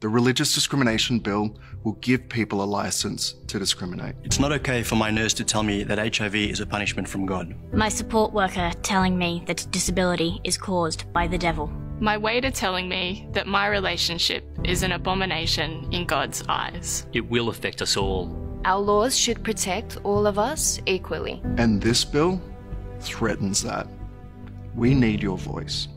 The Religious Discrimination Bill will give people a license to discriminate. It's not okay for my nurse to tell me that HIV is a punishment from God. My support worker telling me that disability is caused by the devil. My waiter telling me that my relationship is an abomination in God's eyes. It will affect us all. Our laws should protect all of us equally. And this bill threatens that. We need your voice.